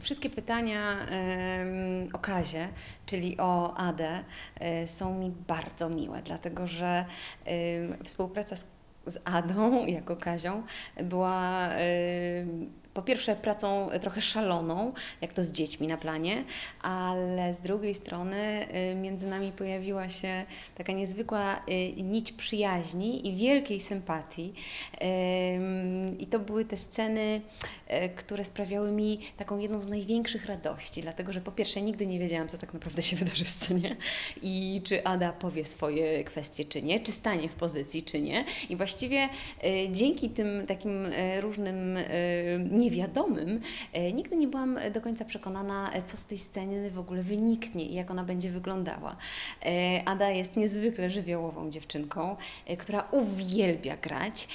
Wszystkie pytania o Kazię, czyli o Adę, są mi bardzo miłe, dlatego że współpraca z Adą jako Kazią była po pierwsze pracą trochę szaloną, jak to z dziećmi na planie, ale z drugiej strony między nami pojawiła się taka niezwykła nić przyjaźni i wielkiej sympatii. I to były te sceny, które sprawiały mi taką jedną z największych radości, dlatego że po pierwsze nigdy nie wiedziałam, co tak naprawdę się wydarzy w scenie i czy Ada powie swoje kwestie, czy nie, czy stanie w pozycji, czy nie. I właściwie dzięki tym takim różnym niewiadomym, nigdy nie byłam do końca przekonana, co z tej sceny w ogóle wyniknie i jak ona będzie wyglądała. Ada jest niezwykle żywiołową dziewczynką, która uwielbia grać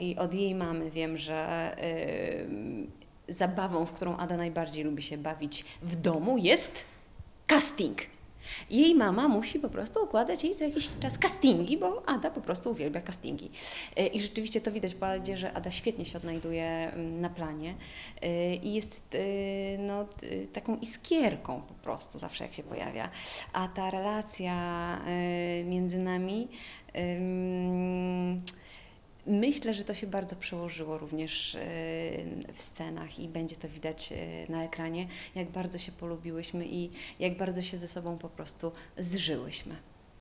i od jej mamy wiem, że zabawą, w którą Ada najbardziej lubi się bawić w domu, jest casting. Jej mama musi po prostu układać jej co jakiś czas castingi, bo Ada po prostu uwielbia castingi. I rzeczywiście to widać po Adzie, że Ada świetnie się odnajduje na planie i jest no, taką iskierką po prostu zawsze jak się pojawia. A ta relacja między nami, myślę, że to się bardzo przełożyło również w scenach i będzie to widać na ekranie, jak bardzo się polubiłyśmy i jak bardzo się ze sobą po prostu zżyłyśmy.